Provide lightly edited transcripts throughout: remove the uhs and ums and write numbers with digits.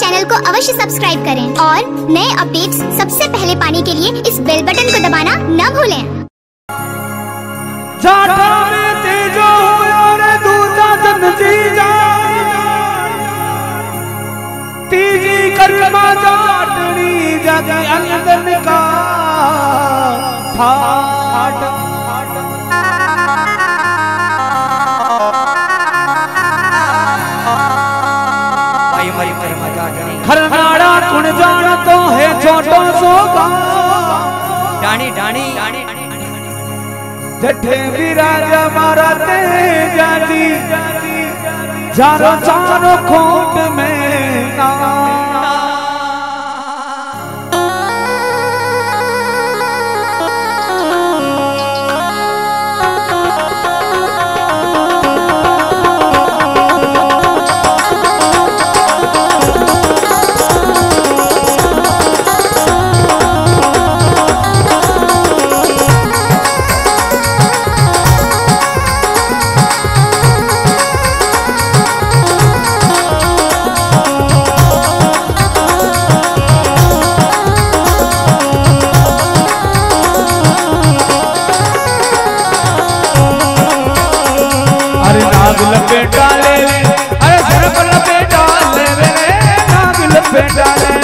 Channel को अवश्य subscribe करें और नए अपडेट्स सबसे पहले पाने के लिए इस बेल बटन को दबाना न भूलें। खरनाड़ा कुण जाना तो है छोटो सो डाणी डाणी जठे विराजा मारा तेजा जी चारों चारों खोट में ना नाग लपेटा लेवे, अरे सिर्फ लपेटा लेवे, नाग लपेटा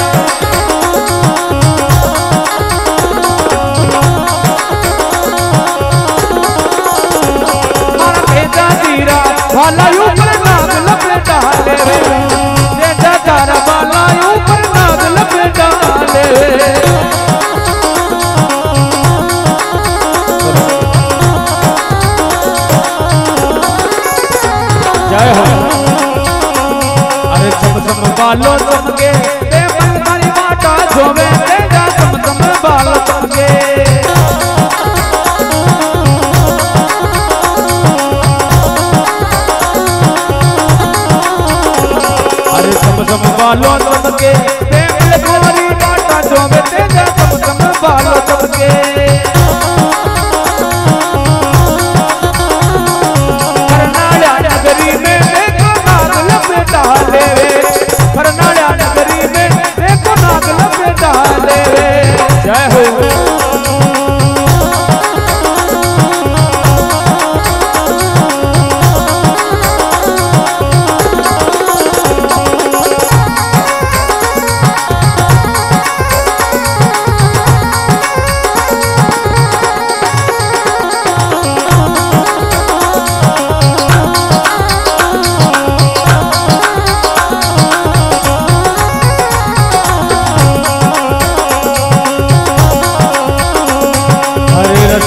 लेवे। मारा तेजा धीरा वाला ऊपर नाग लपेटा लेवे, तेजा धीरा वाला ऊपर नाग लपेटा लेवे। अरे चम चम बालो चमके ते मन मारी बाटा जोवे तेरा चम चम बालो चमके। अरे चम चम बालो चमके ते मन मारी बाटा जोवे तेरा चम चम बालो चमके।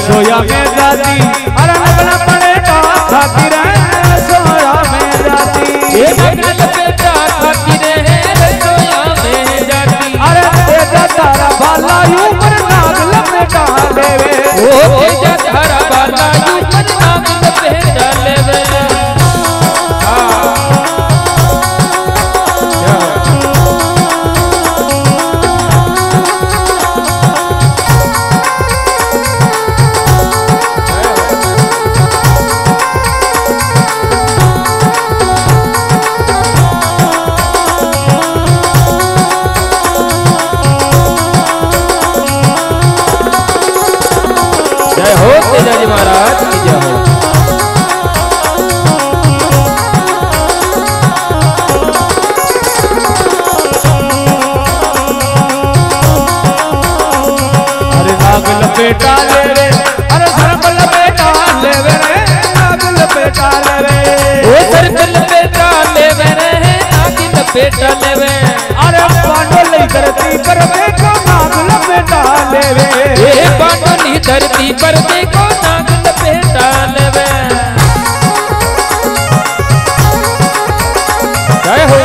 सोया में जाती अरे नगला पड़े का खाती रहे सोया में जाती ये नगला लपेटा खाती रहे सोया में जाती। अरे तेजा तारा बाला ऊपर नाग लपेटा लेवे, ओ तेजा तारा बाला ऊपर नाग लपेटा लेवे। लपेटा लेवे, अरे सिर्फ लपेटा लेवे, नाग लपेटा लेवे, ओ सिर्फ लपेटा लेवे, नाग लपेटा लेवे। अरे पांडोलाई धरती पर देखो नाग लपेटा लेवे, ए पांडोलाई धरती पर देखो नाग लपेटा लेवे। जय हो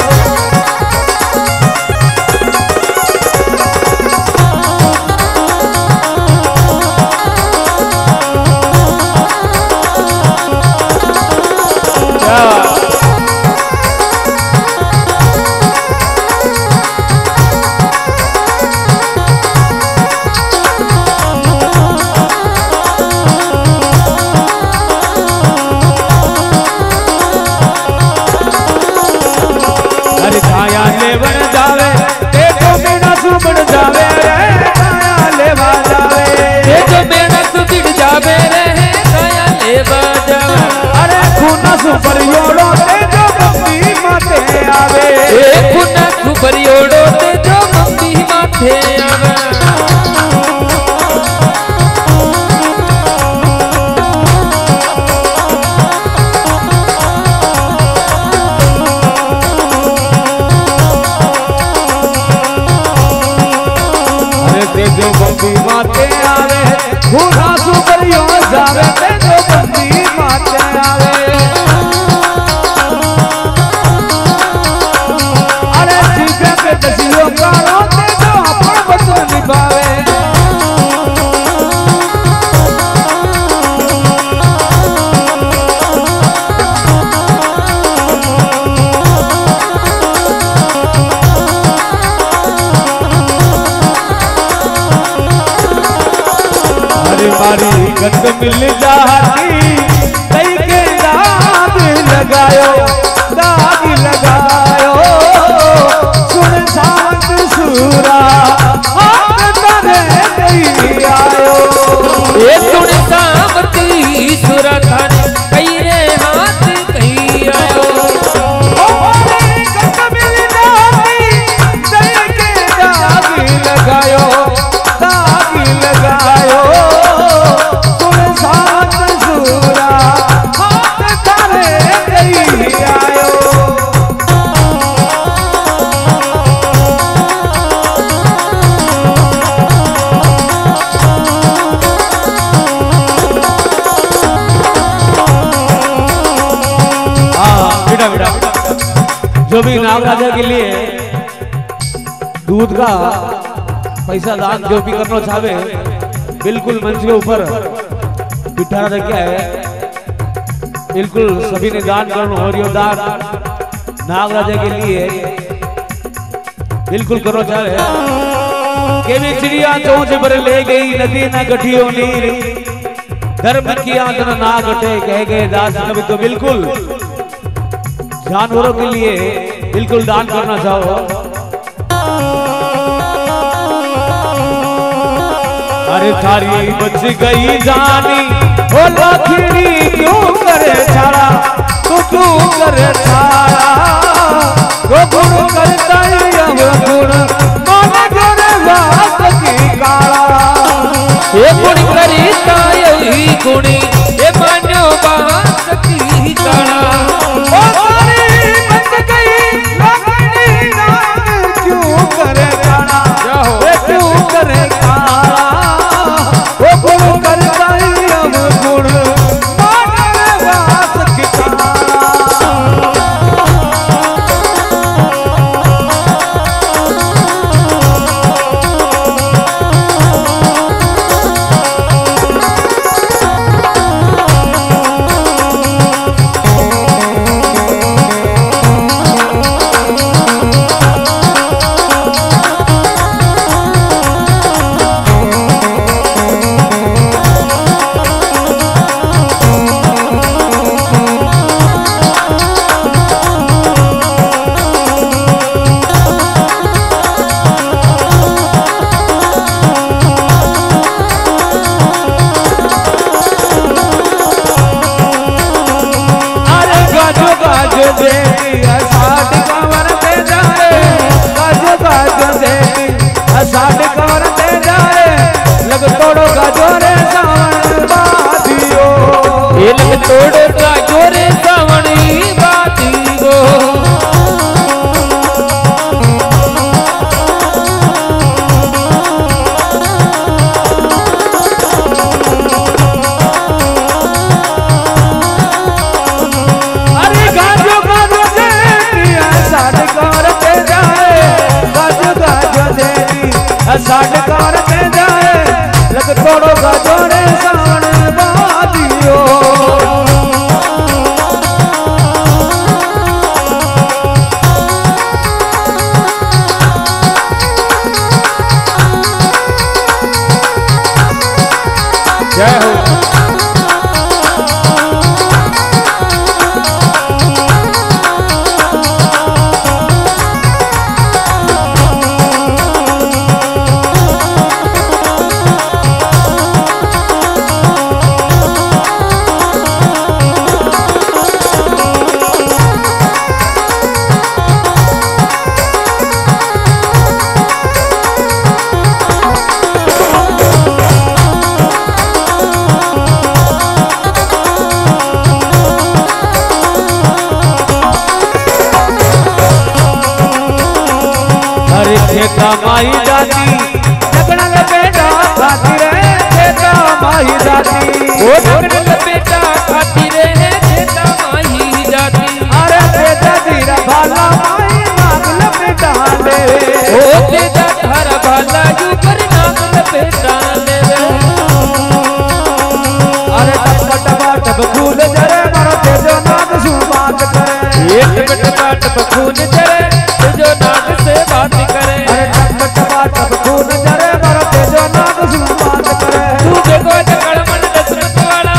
माथे आवे खुना खुबरी ओडो ते जो मम्मी माथे आवे अरे ते जो मम्मी माथे आवे खुना सुबरी ओ जावे ते जो मम्मी माथे आवे गंध मिल जाती कई के दाग लगायो दाग लगायो सुन सावत सूरा आयो ये सुन सावत सूरा थाने कई रे हाथ कही आयो गंध मिल जाती कई के दाग लगायो दाग लगायो जो भी नाग राजा के लिए दूध का पैसा दान जो भी करना चाहे बिल्कुल मंच के ऊपर बिठा रखा है। बिल्कुल सभी ने दान करना और ये दान नाग राजा के लिए बिल्कुल करना चाहे। केवी चिड़िया चोंच पर ले गई नदी ना गठियो नीर धर्म किया तना ना गटे कह गए दास नबी। तो बिल्कुल जानवरों के लिए बिल्कुल दान करना चाहो। अरे थारी बच गई जानी ओ लाखड़ी क्यों करे छाड़ा तू क्यों करे छाड़ा वो गुण करता है वो गुण मान करे बात की काला ये गुण करता है ही गुणी ये मानो बात की काला ठेका माई दादी नाग लपेटा खातिर है ठेका माई दादी ओ नाग लपेटा खातिर है ठेका माई दादी अरे तेजा धीरा भाला माई नाग लपेटा लेवे ओ तेजा धीरा भाला ऊपर नाग लपेटा लेवे अरे टपटपा टप फूल जरे मारो तेजो नाग सुबात करे एक टपटपा टप फूल जरे तेजो नाग से बात करे अरे टपटपा टप फूल जरे मारो तेजो नाग सुबात करे तू देखो जगड़ मन दसमत वाला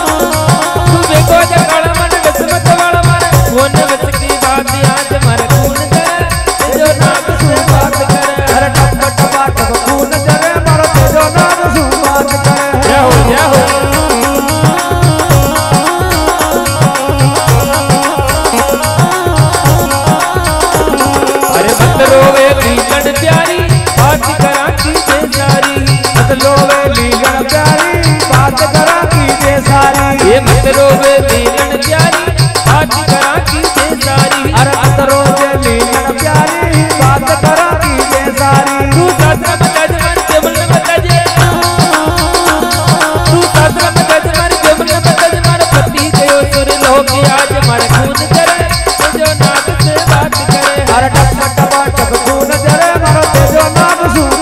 तू देखो जगड़ मन दसमत वाला मारे कोन विच की बात आज मारे खून करे तेजो नाग सुबात करे अरे टपटपा टप फूल जरे मारो तेजो नाग सुबात करे जय हो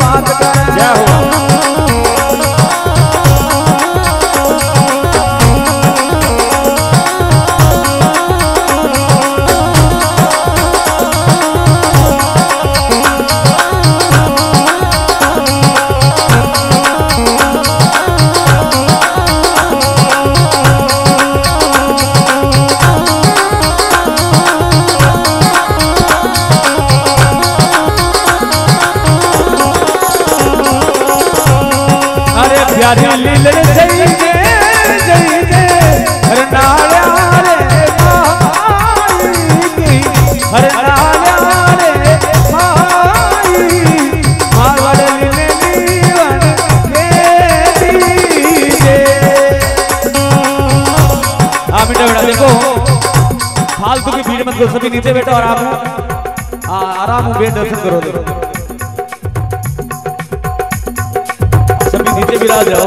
फालतू की भीड़ मत करो, सभी नीचे बैठो और आराम से दर्शन करो। सभी नीचे बिराज जाओ।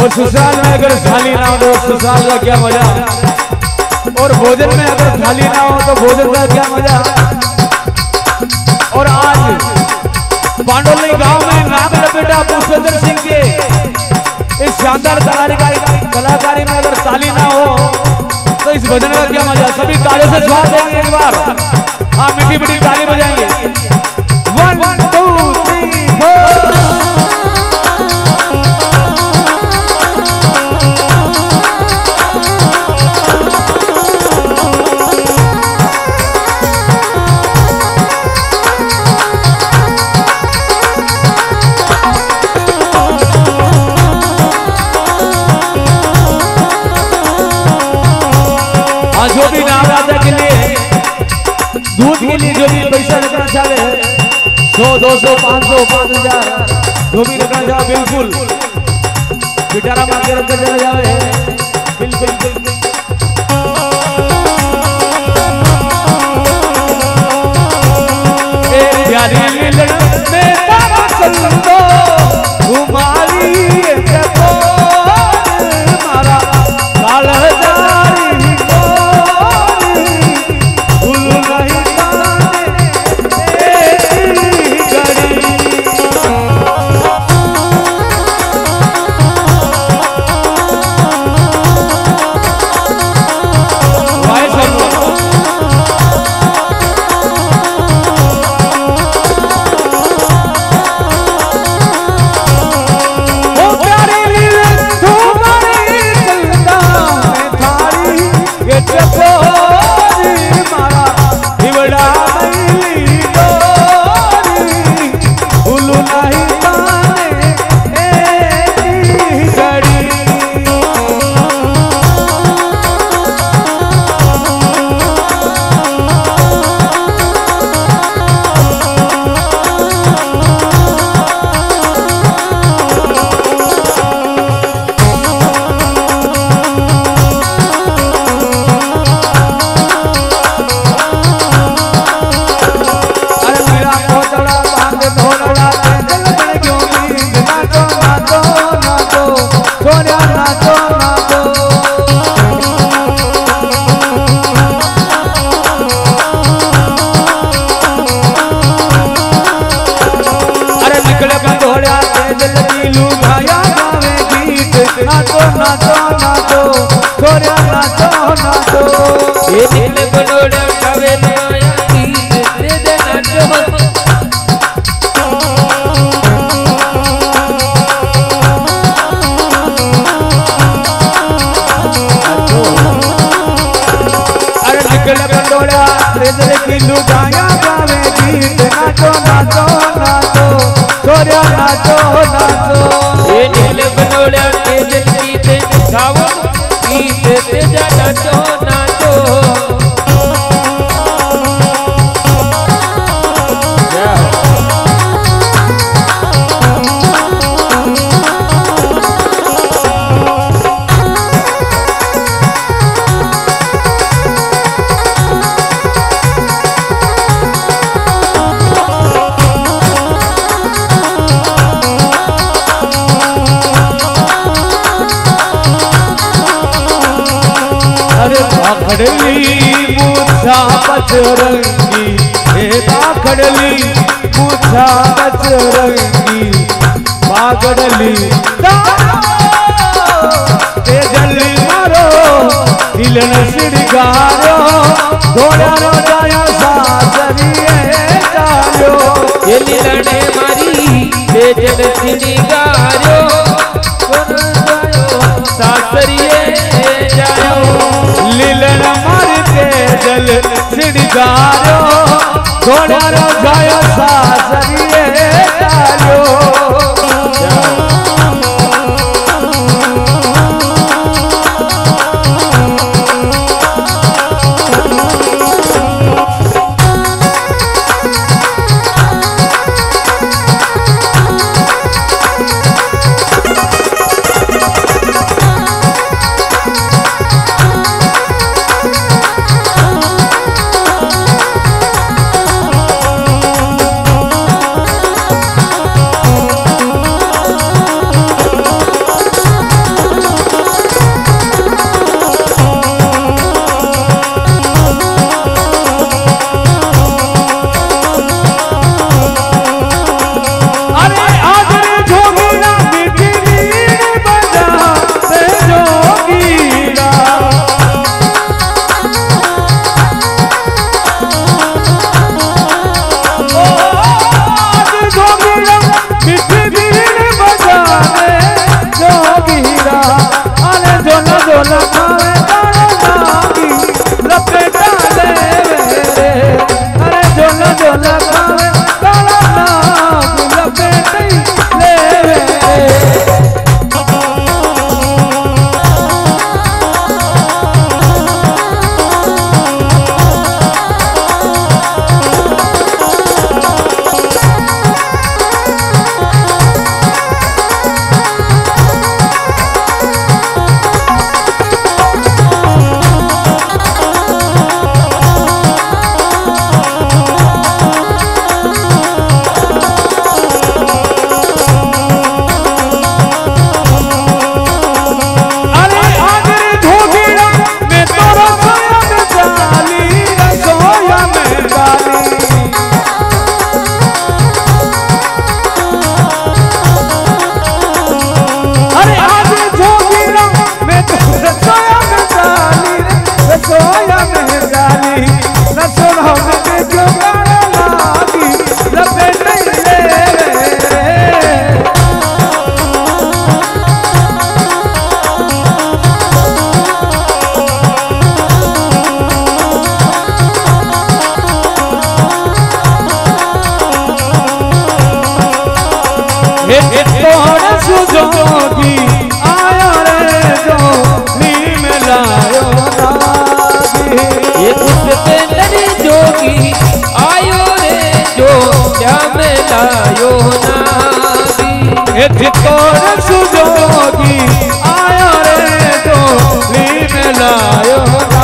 और ससुराल में अगर थाली ना हो तो ससुराल का क्या मजा, और भोजन में अगर थाली ना हो तो भोजन का क्या मजा। और आज पांडोली गांव में नाग लपेटा पुष्पेंद्र सिंह के इस शानदार कलाकारी में अगर थाली ना हो तो इस भजन का क्या मजा। सभी तालियों से स्वागत देंगे एक बार, आप मीठी मीठी ताली बजाएंगे। 1 2 3 4 सौ 200 500 5000 जो भी रखना चाहो बिल्कुल पिटारा मार के रखकर चले जावे बिल्कुल। बजरंगी हे बागडली मुझा बजरंगी बागडली ते जल्दी मारो हिलन सिड़गारो घोड़ा रो जाया साजरिए जायो ये लड़े मारी ते जल सिड़गारो घोड़ा जायो साजरिए जायो लीलन मारी ते जल सिड़गारो घोड़ा रो जायो साजरिए जायो। आयो रे जो श्याम लायो नागी सुजोगी आयो रे जो भीम लायो नागी।